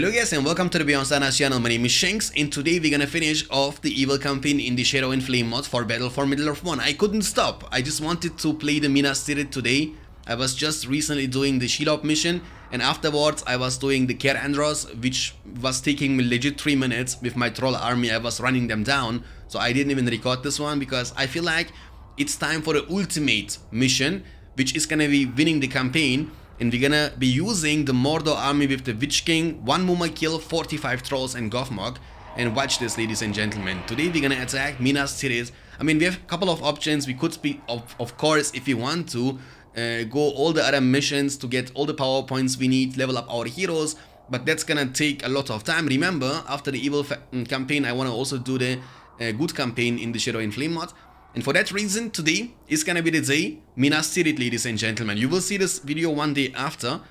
Hello guys and welcome to the BeyondStandards channel. My name is Shanks and today we're gonna finish off the evil campaign in the Shadow and Flame mod for Battle for Middle-Earth 1. I couldn't stop. I just wanted to play the Minas Tirith today. I was just recently doing the Shelob mission and afterwards I was doing the Cair Andros, which was taking me legit 3 minutes with my troll army. I was running them down, so I didn't even record this one because I feel like it's time for the ultimate mission, which is gonna be winning the campaign. And we're gonna be using the Mordor army with the Witch King, 1 Mumakil, 45 trolls and Gothmog. And watch this, ladies and gentlemen. Today we're gonna attack Minas Tirith. I mean, we have a couple of options. We could be, of course, if we want to, go all the other missions to get all the power points we need, level up our heroes. But that's gonna take a lot of time. Remember, after the evil campaign, I wanna also do the good campaign in the Shadow and Flame mod. And for that reason, today is gonna be the day Minas Tirith, ladies and gentlemen. You will see this video one day after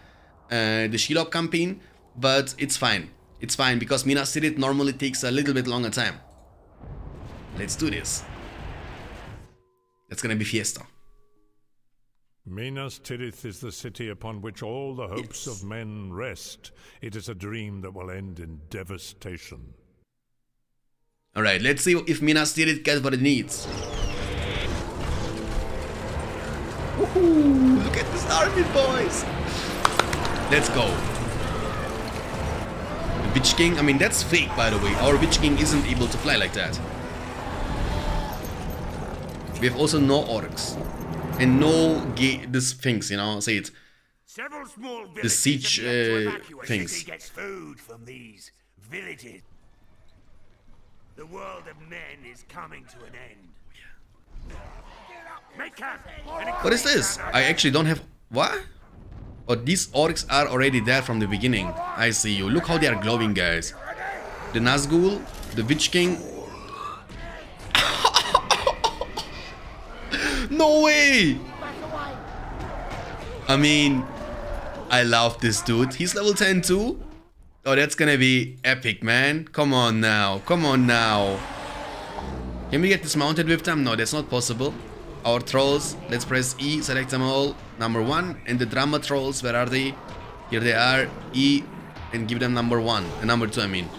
the Shelob campaign, but it's fine. It's fine because Minas Tirith normally takes a little bit longer time. Let's do this. That's gonna be fiesta. Minas Tirith is the city upon which all the hopes of men rest. It is a dream that will end in devastation. Alright, let's see if Minas Tirith gets what it needs. Woohoo! Look at this army, boys! Let's go. The Witch King, I mean, that's fake, by the way. Our Witch King isn't able to fly like that. We have also no orcs. And no this things, you know, say it. Several small the siege things. Gets food from these villages. The world of men is coming to an end. Yeah. What is this? I actually don't have... What? Oh, these orcs are already there from the beginning. I see you. Look how they are glowing, guys. The Nazgul, the Witch King. No way! I mean, I love this dude. He's level 10 too. Oh, that's gonna be epic, man. Come on now. Come on now. Can we get dismounted with them? No, that's not possible. Our trolls. Let's press E. Select them all. Number 1. And the drama trolls. Where are they? Here they are. E. And give them number 1. Number 2, I mean.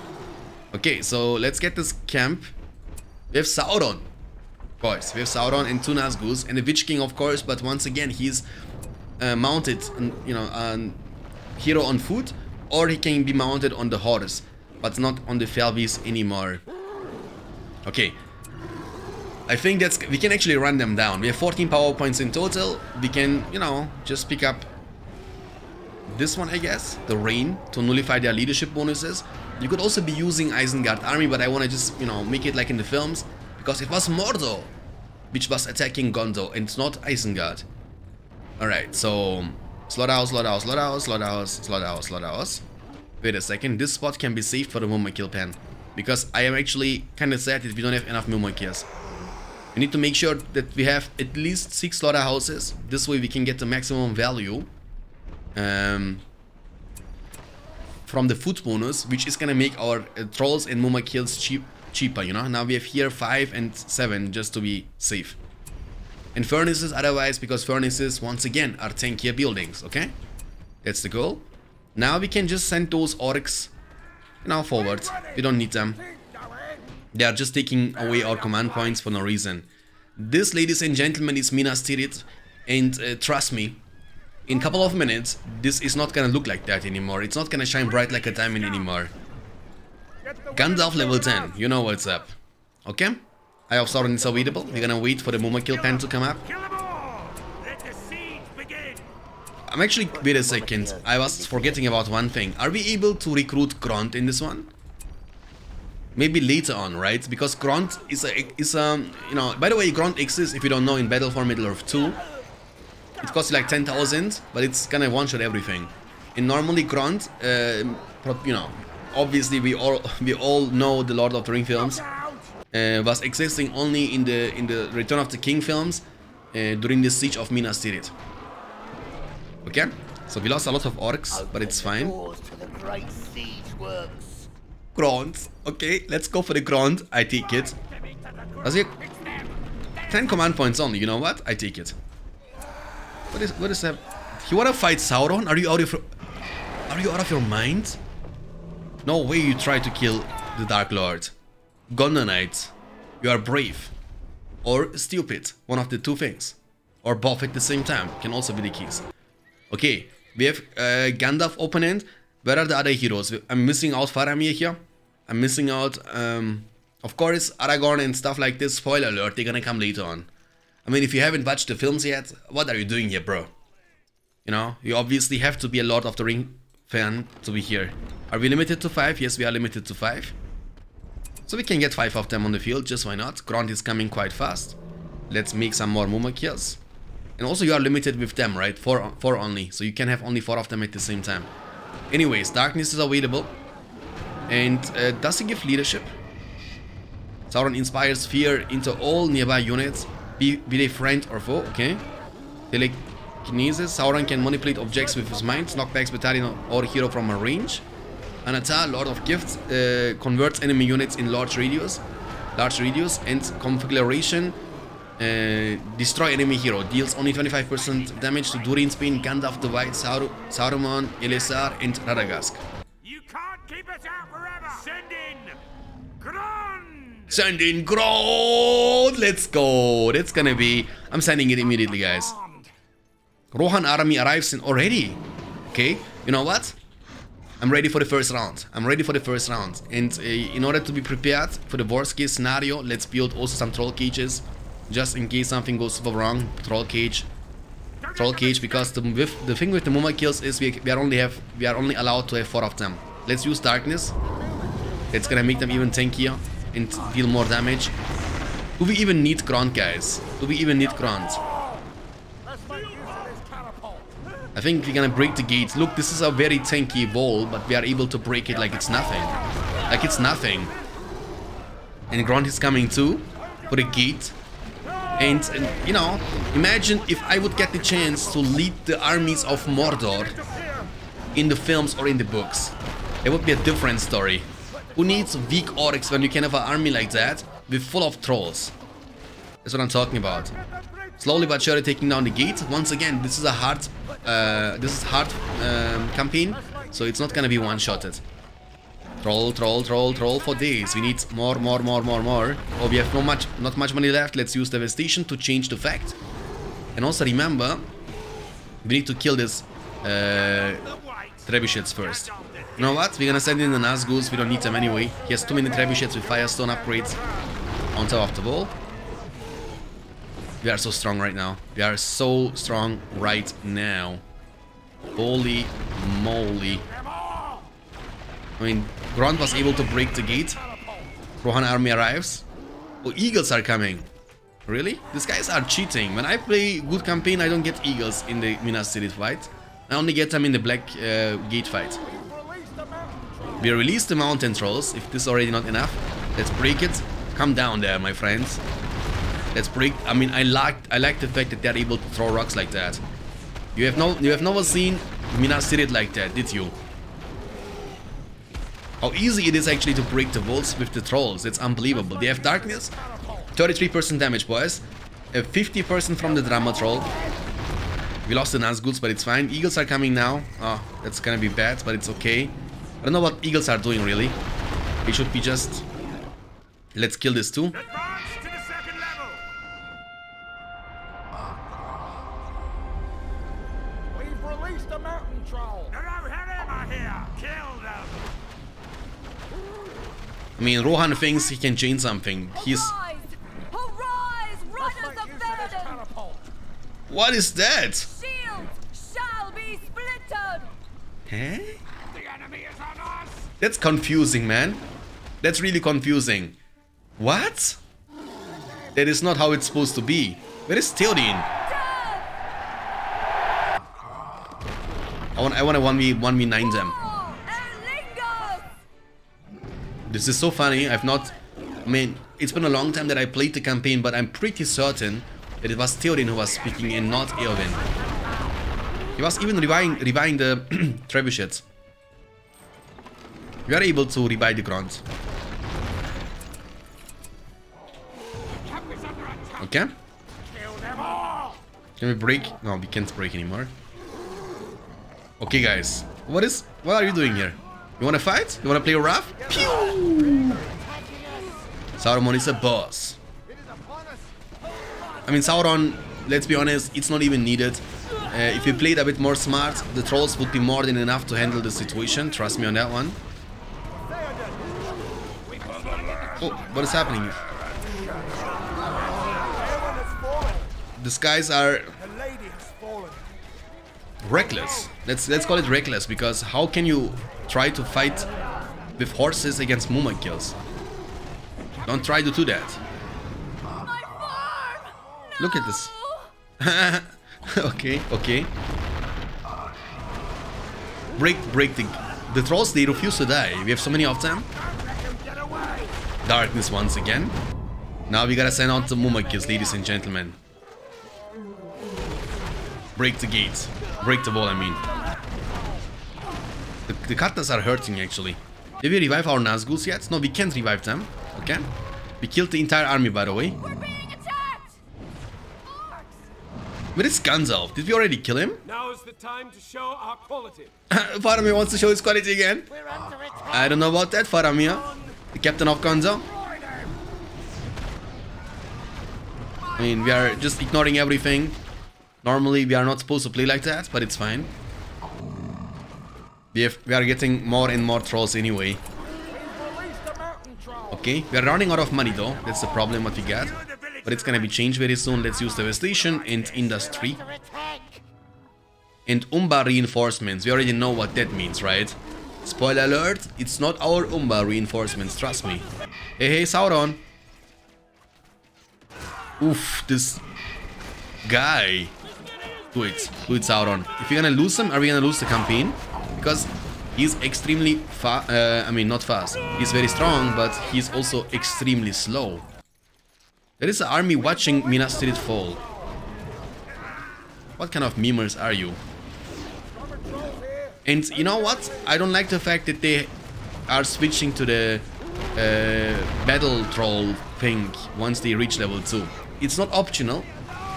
Okay, so let's get this camp. We have Sauron. Boys, we have Sauron and 2 Nazgûs. And the Witch King, of course. But once again, he's mounted. You know, hero on foot. Or he can be mounted on the horse, but not on the felbeast anymore. Okay. I think that's... We can actually run them down. We have 14 power points in total. We can, you know, just pick up this one, I guess. The rain to nullify their leadership bonuses. You could also be using Isengard army, but I want to just, you know, make it like in the films. Because it was Mordor, which was attacking Gondor and not Isengard. Alright, so... Slaughterhouse. Wait a second, this spot can be saved for the Mumakil pen. Because I am actually kind of sad that we don't have enough Mumakils. We need to make sure that we have at least 6 slaughterhouses. This way we can get the maximum value from the food bonus, which is gonna make our trolls and Mumakils cheaper, you know. Now we have here 5 and 7 just to be safe. And furnaces otherwise, because furnaces, once again, are tankier buildings, okay? That's the goal. Now we can just send those orcs, you know, forward. We don't need them. They are just taking away our command points for no reason. This, ladies and gentlemen, is Minas Tirith. And trust me, in a couple of minutes, this is not gonna look like that anymore. It's not gonna shine bright like a diamond anymore. Gandalf level 10, you know what's up. Okay? I hope Sauron is available. We're gonna wait for the Mumakil pen to come up. I'm actually... Wait a second. I was forgetting about one thing. Are we able to recruit Grond in this one? Maybe later on, right? Because Grond is a you know... By the way, Grond exists, if you don't know, in Battle for Middle-Earth 2. It costs like 10,000, but it's gonna one-shot everything. And normally Grond, you know... Obviously, we all know the Lord of the Ring films. Was existing only in the Return of the King films during the siege of Minas Tirith. Okay, so we lost a lot of orcs, but it's fine. Grond, okay, let's go for the Grond. I take it. Does it 10 command points only? You know what? I take it. What is that? You wanna fight Sauron? Are you out of your mind? No way you try to kill the Dark Lord. Gondor Knight, you are brave. Or stupid, one of the two things. Or both at the same time, can also be the keys. Okay, we have Gandalf open hand. Where are the other heroes? I'm missing out Faramir here. I'm missing out, of course, Aragorn and stuff like this. Spoiler alert, they're gonna come later on. I mean, if you haven't watched the films yet, what are you doing here, bro? You know, you obviously have to be a Lord of the Ring fan to be here. Are we limited to 5? Yes, we are limited to 5. So we can get 5 of them on the field, just why not? Grond is coming quite fast. Let's make some more Mumakils. And also you are limited with them, right? 4 only. So you can have only 4 of them at the same time. Anyways, darkness is available. And does it give leadership? Sauron inspires fear into all nearby units, be they friend or foe, okay. Telekinesis, Sauron can manipulate objects with his mind, knockbacks battalion or hero from a range. Anatar, Lord of Gifts, converts enemy units in large radius, and conflagration, destroy enemy hero, deals only 25% damage to Durin's Pain, Gandalf the White, Saruman, Elessar, and Radagast. You can't keep us out forever! Send in Grond! Send in Grond! Let's go! That's gonna be... I'm sending it immediately, guys. Rohan army arrives in already. Okay, you know what? I'm ready for the first round. I'm ready for the first round. And in order to be prepared for the worst case scenario, let's build also some troll cages. Just in case something goes super wrong. Troll cage, because the thing with the Mumakils is we are only allowed to have 4 of them. Let's use darkness. That's gonna make them even tankier and deal more damage. Do we even need Grond, guys? Do we even need Grond? I think we're gonna break the gates. Look, this is a very tanky wall, but we are able to break it like it's nothing. Like it's nothing. And Grond is coming too, for the gate. And you know, imagine if I would get the chance to lead the armies of Mordor in the films or in the books. It would be a different story. Who needs weak orcs when you can have an army like that, with full of trolls? That's what I'm talking about. Slowly but surely taking down the gate. Once again, this is a hard... campaign, so it's not gonna be one-shotted. Troll for days. We need more. Oh, we have not much money left. Let's use devastation to change the fact. And also remember, we need to kill this trebuchets first. You know what? We're gonna send in the Nazguls. We don't need them anyway. He has too many trebuchets with firestone upgrades on top of the wall. We are so strong right now. We are so strong right now. Holy moly. I mean, Grond was able to break the gate. Rohan army arrives. Oh, eagles are coming. Really? These guys are cheating. When I play good campaign, I don't get eagles in the Minas Tirith fight. I only get them in the black gate fight. We release the mountain trolls. If this is already not enough, let's break it. Come down there, my friends. Let's break. I mean, I like the fact that they're able to throw rocks like that. You have never seen Minas Tirith like that, did you? How easy it is actually to break the walls with the trolls. It's unbelievable. They have darkness, 33% damage, boys, 50% from the drama troll. We lost the Nazguls, but it's fine. Eagles are coming now. Oh, that's gonna be bad, but it's okay. I don't know what eagles are doing really. It should be just. Let's kill this too. I mean, Rohan thinks he can change something. He's... What is that? Shall be splintered. Huh? The enemy is on us. That's confusing, man. That's really confusing. What? That is not how it's supposed to be. Where is Theoden? I want to 1v9 them. This is so funny. I mean, it's been a long time that I played the campaign, but I'm pretty certain that it was Theoden who was speaking and not Eowyn. He was even reviving the trebuchets. We are able to revive the Grond. Okay. Can we break? No, we can't break anymore. Okay, guys. What are you doing here? You wanna fight? You wanna play rough? Pew! Sauron is a boss. I mean, Sauron, let's be honest, it's not even needed. If you played a bit more smart, the trolls would be more than enough to handle the situation. Trust me on that one. Oh, what is happening here? These guys are reckless. Let's call it reckless, because how can you try to fight with horses against Mumakils? Don't try to do that. My farm! No! Look at this. Okay, okay. Break the trolls. They refuse to die. We have so many of them. Darkness once again. Now we gotta send out the Mumakils, ladies and gentlemen. Break the gates. Break the wall, I mean. The Katnas are hurting, actually. Did we revive our Nazguls yet? No, we can't revive them. Okay. We killed the entire army, by the way. We're being attacked! Where is Gandalf? Did we already kill him? Now is the time to show our quality. Faramir wants to show his quality again. I don't know about that, Faramir. The captain of Gondor. I mean, we are just ignoring everything. Normally we are not supposed to play like that, but it's fine. We are getting more and more trolls anyway. Okay, we are running out of money though. That's the problem what we got. But it's gonna be changed very soon. Let's use devastation and industry. And Umbar reinforcements. We already know what that means, right? Spoiler alert, it's not our Umbar reinforcements, trust me. Hey, hey, Sauron. Oof, this guy. Do it, Sauron. If you're gonna lose him, are we gonna lose the campaign? Because he's extremely fast, I mean, not fast. He's very strong, but he's also extremely slow. There is an army watching Minas Tirith fall. What kind of memers are you? And you know what? I don't like the fact that they are switching to the battle troll thing once they reach level 2. It's not optional.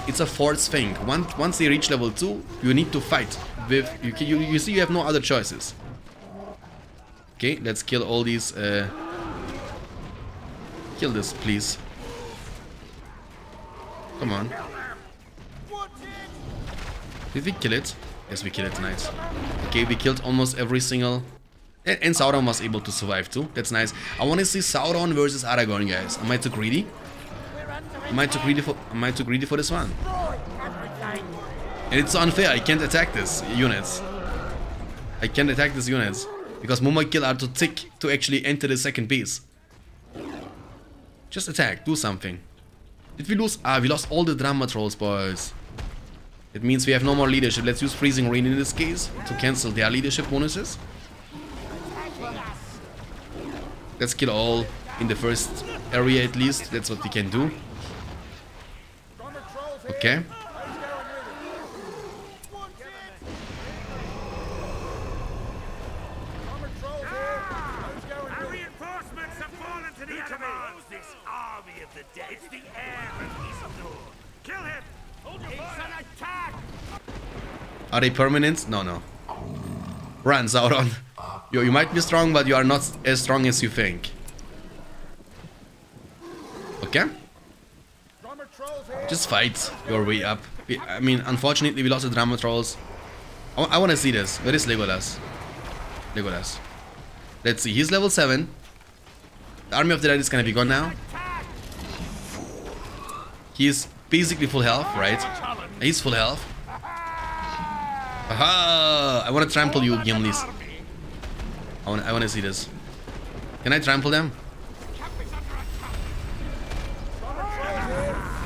It's a forced thing. Once they reach level 2, you need to fight. You see, you have no other choices. Okay, let's kill all these. Kill this, please. Come on. Did we kill it? Yes, we killed it tonight. Okay, we killed almost every single... And Sauron was able to survive too. That's nice. I want to see Sauron versus Aragorn, guys. Am I too greedy? Am I too greedy for this one? And it's unfair. I can't attack this units. I can't attack these units. Because Mumakil are too thick to actually enter the second base. Just attack. Do something. Did we lose? Ah, we lost all the drama trolls, boys. It means we have no more leadership. Let's use Freezing Rain in this case to cancel their leadership bonuses. Let's kill all in the first area at least. That's what we can do. Okay. Are they permanent? No, no. Run, Sauron. You might be strong, but you are not as strong as you think. Okay. Just fight your way up. I mean, unfortunately, we lost the drama trolls. I want to see this. Where is Legolas? Legolas. Let's see. He's level 7. The army of the dead is going to be gone now. He's basically full health, right? He's full health. Aha! I want to trample you, Gimlis. I want to see this. Can I trample them?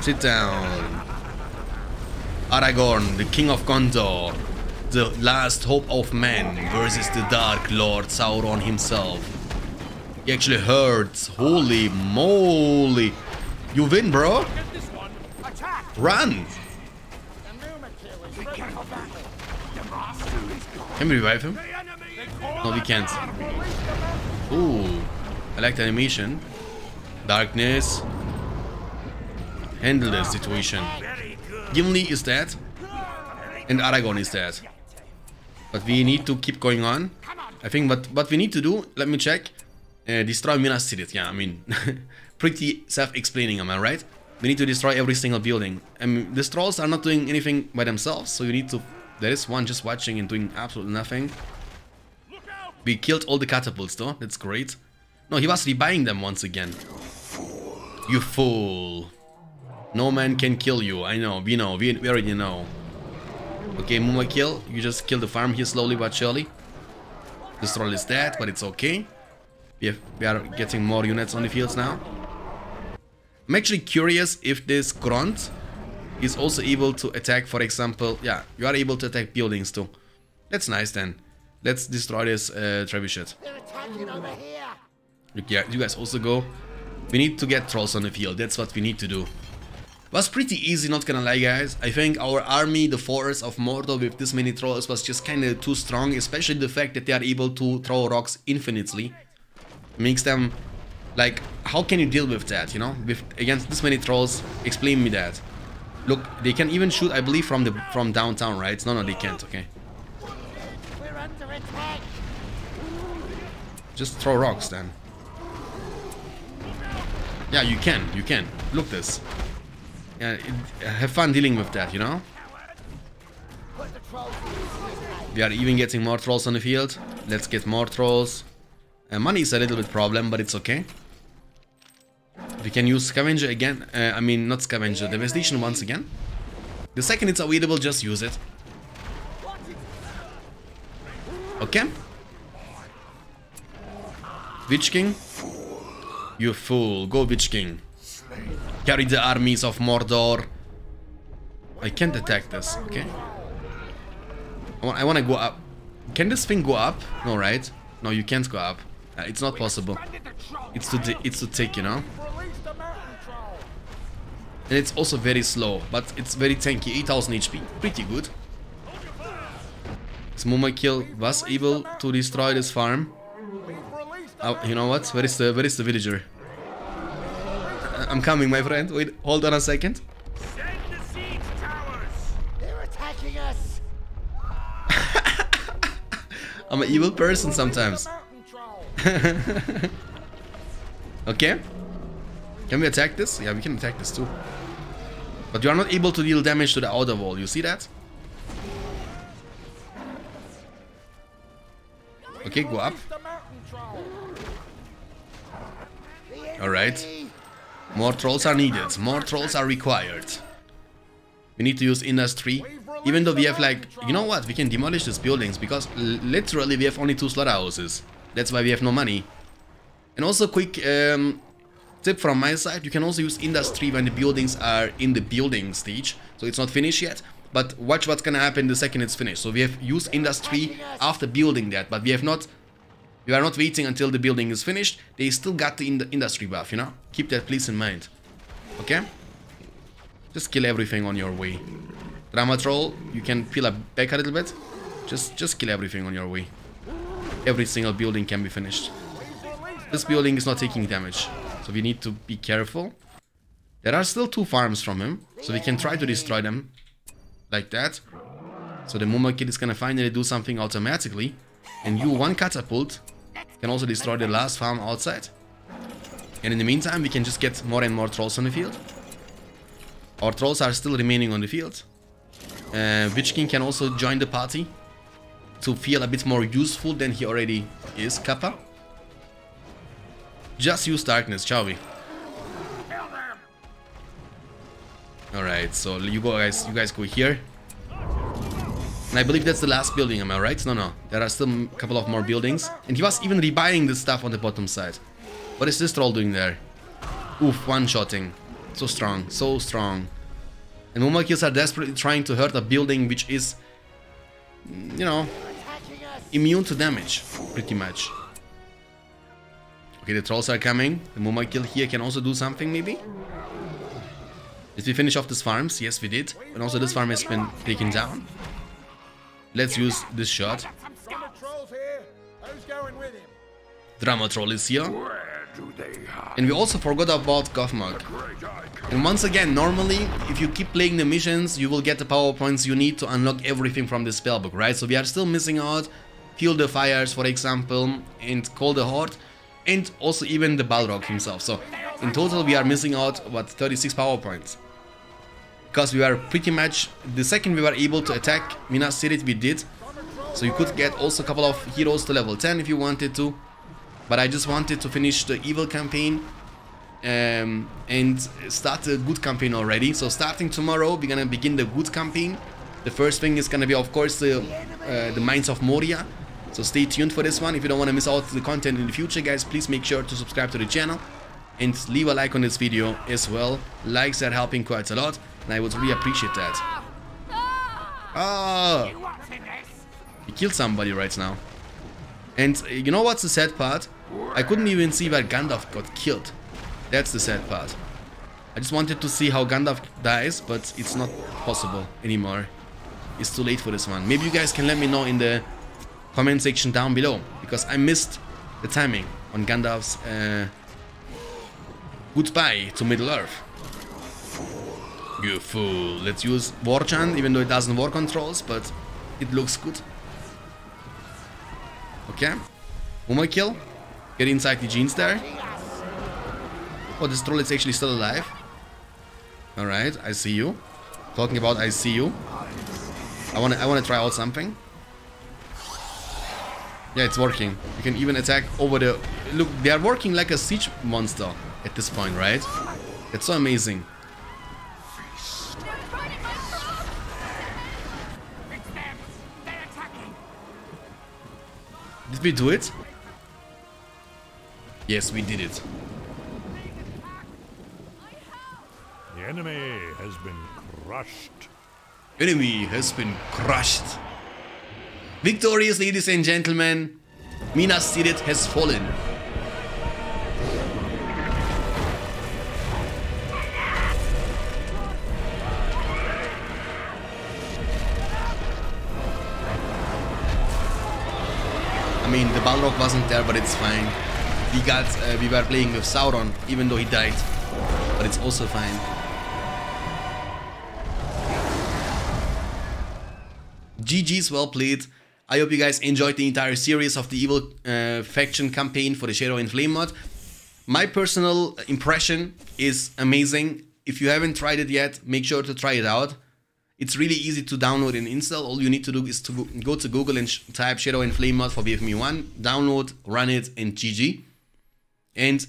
Sit down. Aragorn, the king of Gondor, the last hope of man, versus the Dark Lord Sauron himself. He actually hurts. Holy moly! You win, bro. Run! Can we revive him? No, we can't. Ooh, I like the animation. Darkness. Handle this situation. Gimli is dead. And Aragorn is dead. But we need to keep going on. I think what we need to do, let me check. Destroy Minas Tirith. Yeah, I mean, pretty self-explaining, am I right? We need to destroy every single building. I mean, the trolls are not doing anything by themselves, so you need to... There is one just watching and doing absolutely nothing. We killed all the catapults, though. That's great. No, he was rebuying them once again. You fool. No man can kill you. I know. We already know. Okay, Mumakil, you just kill the farm here slowly but surely. This troll is dead, but it's okay. We are getting more units on the fields now. I'm actually curious if this Grond is also able to attack, for example... Yeah, you are able to attack buildings too. That's nice then. Let's destroy this trebuchet. Yeah, you guys also go. We need to get trolls on the field. That's what we need to do. It was pretty easy, not gonna lie, guys. I think our army, the force of Mordor with this many trolls was just kinda too strong, especially the fact that they are able to throw rocks infinitely. Makes them... Like, how can you deal with that, you know? With against this many trolls, explain me that. Look, they can even shoot, I believe, from downtown, right? No, they can't, okay. We're under attack. Just throw rocks, then. Yeah, you can. Look this. Yeah, have fun dealing with that, you know? We are even getting more trolls on the field. Let's get more trolls. Money is a little bit problem, but it's okay. We can use scavenger again. I mean, not scavenger, devastation once again. The second it's available, just use it. Okay. Witch King. You fool. Go, Witch King. Carry the armies of Mordor. I can't attack this, okay? I want to go up. Can this thing go up? No, right? No, you can't go up. It's not possible. It's too thick, you know? And it's also very slow, but it's very tanky. 8000 HP. Pretty good. So Mumakil was able to destroy this farm. Oh, you know what? Where is the villager? I'm coming, my friend. Wait, hold on a second. Send the siege towers. They're attacking us. I'm an evil person sometimes. Okay. Can we attack this? Yeah, we can attack this too. But you are not able to deal damage to the outer wall. You see that? Okay, go up. Alright. More trolls are needed. More trolls are required. We need to use industry. Even though we have like... You know what? We can demolish these buildings because literally we have only 2 slaughterhouses. That's why we have no money. And also quick tip from my side. You can also use industry when the buildings are in the building stage. So it's not finished yet. But watch what's gonna happen the second it's finished. So we have used industry after building that. But we have not... We are not waiting until the building is finished. They still got the industry buff, you know? Keep that please in mind. Okay? Just kill everything on your way. Drama troll, you can peel up back a little bit. Just kill everything on your way. Every single building can be finished. This building is not taking damage. So we need to be careful. There are still 2 farms from him. So we can try to destroy them. Like that. So the Mumakil is gonna finally do something automatically. And you, 1 catapult... Can also destroy the last farm outside. And in the meantime, we can just get more and more trolls on the field. Our trolls are still remaining on the field. Witch King can also join the party to feel a bit more useful than he already is, Kappa. Just use darkness, shall we? Alright, so you guys go here. And I believe that's the last building, am I right? No. There are still a couple of more buildings. And he was even rebuying this stuff on the bottom side. What is this troll doing there? Oof, one-shotting. So strong, so strong. And Mumakils are desperately trying to hurt a building which is, you know, immune to damage, pretty much. Okay, the trolls are coming. The Mumakil here can also do something, maybe? Did we finish off these farms? Yes, we did. And also this farm has been taken down. Let's use this shot. Drama troll is here. And we also forgot about Gothmog. And once again, normally, if you keep playing the missions, you will get the power points you need to unlock everything from the spellbook, right? So we are still missing out fuel the fires, for example, and call the Horde, and also even the Balrog himself. So in total we are missing out about 36 power points. Because we are pretty much, the second we were able to attack Minas Tirith, we did. So you could get also a couple of heroes to level 10 if you wanted to. But I just wanted to finish the evil campaign and start a good campaign already. So starting tomorrow, we're gonna begin the good campaign. The first thing is gonna be, of course, the Mines of Moria. So stay tuned for this one. If you don't want to miss out the content in the future, guys, please make sure to subscribe to the channel and leave a like on this video as well. Likes are helping quite a lot, and I would really appreciate that. Oh! He killed somebody right now. And you know what's the sad part? I couldn't even see where Gandalf got killed. That's the sad part. I just wanted to see how Gandalf dies, but it's not possible anymore. It's too late for this one. Maybe you guys can let me know in the comment section down below, because I missed the timing on Gandalf's goodbye to Middle-Earth. You fool. Let's use Warchant, even though it doesn't war controls, but it looks good. Okay. Mumakil. Get inside the jeans there. Oh, this troll is actually still alive. Alright, I see you. Talking about I see you. I wanna try out something. Yeah, it's working. You can even attack over the... Look, they are working like a siege monster at this point, right? It's so amazing. Did we do it? Yes, we did it. The enemy has been crushed. Enemy has been crushed. Victorious, ladies and gentlemen. Minas Tirith has fallen. I mean, the Balrog wasn't there, but it's fine. We got, we were playing with Sauron, even though he died, but it's also fine. GG's, well played. I hope you guys enjoyed the entire series of the evil faction campaign for the Shadow and Flame mod. My personal impression is amazing. If you haven't tried it yet, make sure to try it out. It's really easy to download and install. All you need to do is to go to Google and type Shadow and Flame mod for BFME1, download, run it, and GG. And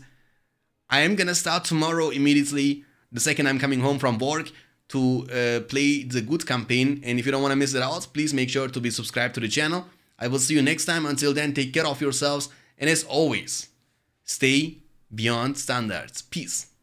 I am gonna start tomorrow immediately, the second I'm coming home from work, to play the good campaign. And if you don't wanna miss it out, please make sure to be subscribed to the channel. I will see you next time. Until then, take care of yourselves. And as always, stay beyond standards. Peace.